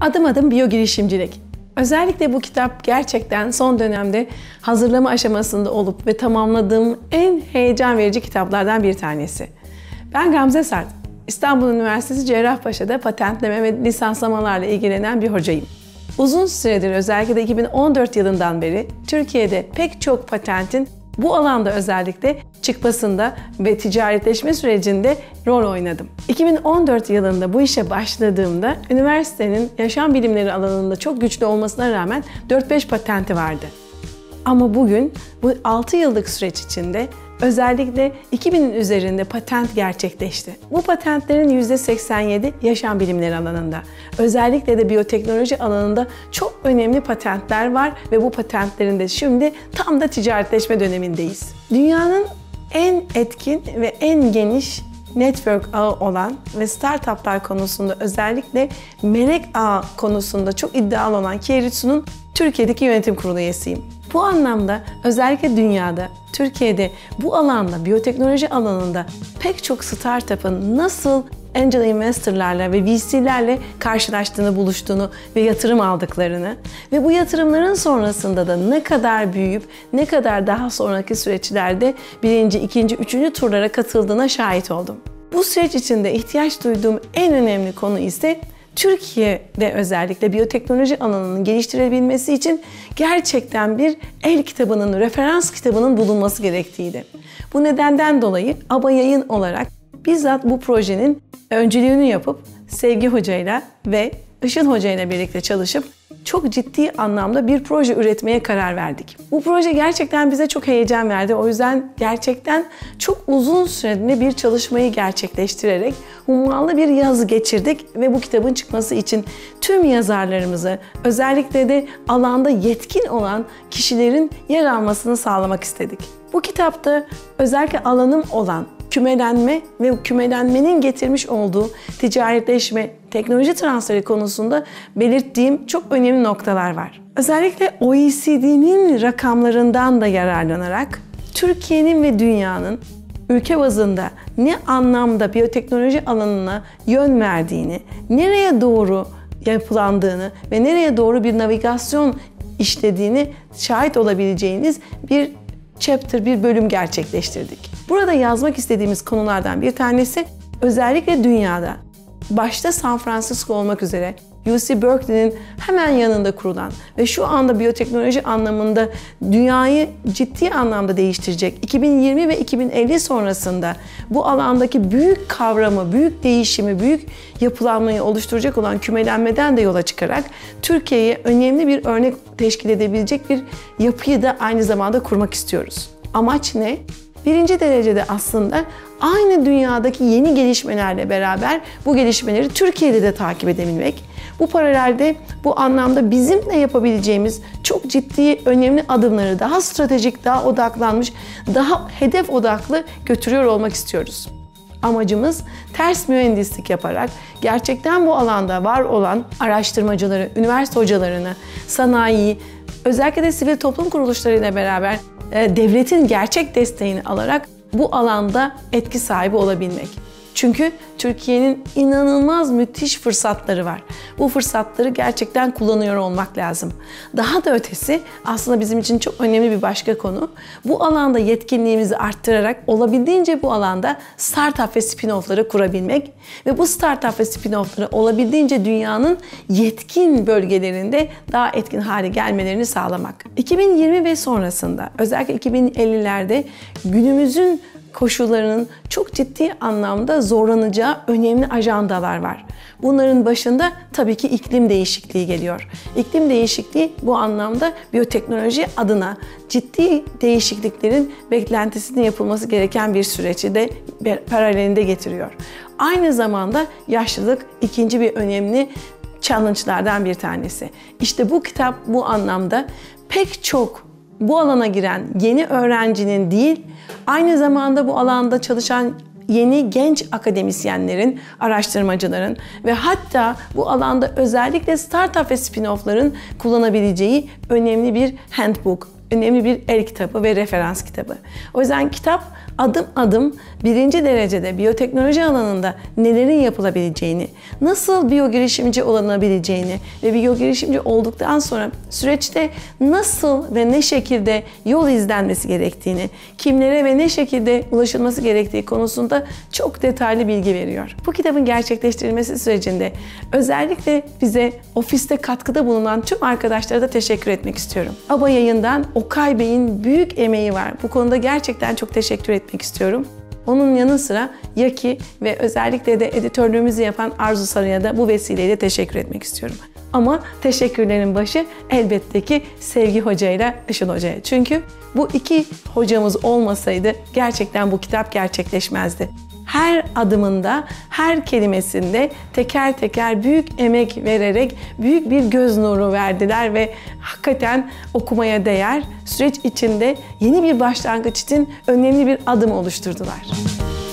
Adım adım biyo girişimcilik. Özellikle bu kitap gerçekten son dönemde hazırlama aşamasında olup ve tamamladığım en heyecan verici kitaplardan bir tanesi. Ben Gamze Sart, İstanbul Üniversitesi Cerrahpaşa'da patentleme ve lisanslamalarla ilgilenen bir hocayım. Uzun süredir, özellikle de 2014 yılından beri Türkiye'de pek çok patentin bu alanda özellikle çıkmasında ve ticaretleşme sürecinde rol oynadım. 2014 yılında bu işe başladığımda üniversitenin yaşam bilimleri alanında çok güçlü olmasına rağmen 4-5 patenti vardı. Ama bugün bu 6 yıllık süreç içinde özellikle 2000'in üzerinde patent gerçekleşti. Bu patentlerin %87 yaşam bilimleri alanında. Özellikle de biyoteknoloji alanında çok önemli patentler var ve bu patentlerin de şimdi tam da ticaretleşme dönemindeyiz. Dünyanın en etkin ve en geniş network ağı olan ve startuplar konusunda özellikle melek ağı konusunda çok iddialı olan Kieritsu'nun Türkiye'deki yönetim kurulu üyesiyim. Bu anlamda özellikle dünyada, Türkiye'de bu alanda, biyoteknoloji alanında pek çok startup'ın nasıl angel investor'larla ve VC'lerle karşılaştığını, buluştuğunu ve yatırım aldıklarını ve bu yatırımların sonrasında da ne kadar büyüyüp ne kadar daha sonraki süreçlerde 1., 2., 3. turlara katıldığına şahit oldum. Bu süreç içinde ihtiyaç duyduğum en önemli konu ise Türkiye'de özellikle biyoteknoloji alanının geliştirebilmesi için gerçekten bir el kitabının, referans kitabının bulunması gerektiğiydi. Bu nedenden dolayı ABA Yayın olarak bizzat bu projenin öncülüğünü yapıp Sevgi Hoca'yla ve Işıl Hoca'yla birlikte çalışıp çok ciddi anlamda bir proje üretmeye karar verdik. Bu proje gerçekten bize çok heyecan verdi. O yüzden gerçekten çok uzun süreli bir çalışmayı gerçekleştirerek hummalı bir yaz geçirdik ve bu kitabın çıkması için tüm yazarlarımızı, özellikle de alanda yetkin olan kişilerin yer almasını sağlamak istedik. Bu kitapta özellikle alanım olan kümelenme ve kümelenmenin getirmiş olduğu ticaretleşme, teknoloji transferi konusunda belirttiğim çok önemli noktalar var. Özellikle OECD'nin rakamlarından da yararlanarak Türkiye'nin ve dünyanın ülke bazında ne anlamda biyoteknoloji alanına yön verdiğini, nereye doğru yapılandığını ve nereye doğru bir navigasyon işlediğini şahit olabileceğiniz bir chapter, bir bölüm gerçekleştirdik. Burada yazmak istediğimiz konulardan bir tanesi özellikle dünyada, başta San Francisco olmak üzere UC Berkeley'nin hemen yanında kurulan ve şu anda biyoteknoloji anlamında dünyayı ciddi anlamda değiştirecek, 2020 ve 2050 sonrasında bu alandaki büyük kavramı, büyük değişimi, büyük yapılanmayı oluşturacak olan kümelenmeden de yola çıkarak Türkiye'ye önemli bir örnek teşkil edebilecek bir yapıyı da aynı zamanda kurmak istiyoruz. Amaç ne? Birinci derecede aslında aynı dünyadaki yeni gelişmelerle beraber bu gelişmeleri Türkiye'de de takip edebilmek. Bu paralelde bu anlamda bizim de yapabileceğimiz çok ciddi, önemli adımları daha stratejik, daha odaklanmış, daha hedef odaklı götürüyor olmak istiyoruz. Amacımız ters mühendislik yaparak gerçekten bu alanda var olan araştırmacıları, üniversite hocalarını, sanayiyi, özellikle de sivil toplum kuruluşlarıyla beraber devletin gerçek desteğini alarak bu alanda etki sahibi olabilmek. Çünkü Türkiye'nin inanılmaz müthiş fırsatları var. Bu fırsatları gerçekten kullanıyor olmak lazım. Daha da ötesi aslında bizim için çok önemli bir başka konu. Bu alanda yetkinliğimizi arttırarak olabildiğince bu alanda startup ve spin-off'ları kurabilmek ve bu startup ve spin-off'ları olabildiğince dünyanın yetkin bölgelerinde daha etkin hale gelmelerini sağlamak. 2020 ve sonrasında özellikle 2050'lerde günümüzün koşullarının çok ciddi anlamda zorlanacağı önemli ajandalar var. Bunların başında tabii ki iklim değişikliği geliyor. İklim değişikliği bu anlamda biyoteknoloji adına ciddi değişikliklerin beklentisinin yapılması gereken bir süreci de paralelinde getiriyor. Aynı zamanda yaşlılık ikinci bir önemli challenge'lardan bir tanesi. İşte bu kitap bu anlamda pek çok bu alana giren yeni öğrencinin değil, aynı zamanda bu alanda çalışan yeni genç akademisyenlerin, araştırmacıların ve hatta bu alanda özellikle startup ve spin-off'ların kullanabileceği önemli bir handbook, önemli bir el kitabı ve referans kitabı. O yüzden kitap adım adım birinci derecede biyoteknoloji alanında nelerin yapılabileceğini, nasıl biyogirişimci olunabileceğini ve biyogirişimci olduktan sonra süreçte nasıl ve ne şekilde yol izlenmesi gerektiğini, kimlere ve ne şekilde ulaşılması gerektiği konusunda çok detaylı bilgi veriyor. Bu kitabın gerçekleştirilmesi sürecinde özellikle bize ofiste katkıda bulunan tüm arkadaşlara da teşekkür etmek istiyorum. ABA Yayın'dan Okay Bey'in büyük emeği var. Bu konuda gerçekten çok teşekkür etmek istiyorum. Onun yanı sıra Yaki ve özellikle de editörlüğümüzü yapan Arzu Sarı'ya da bu vesileyle teşekkür etmek istiyorum. Ama teşekkürlerin başı elbette ki Sevgi Hoca ile Işıl Hoca'ya. Çünkü bu iki hocamız olmasaydı gerçekten bu kitap gerçekleşmezdi. Her adımında, her kelimesinde teker teker büyük emek vererek büyük bir göz nuru verdiler ve hakikaten okumaya değer, süreç içinde yeni bir başlangıç için önemli bir adım oluşturdular.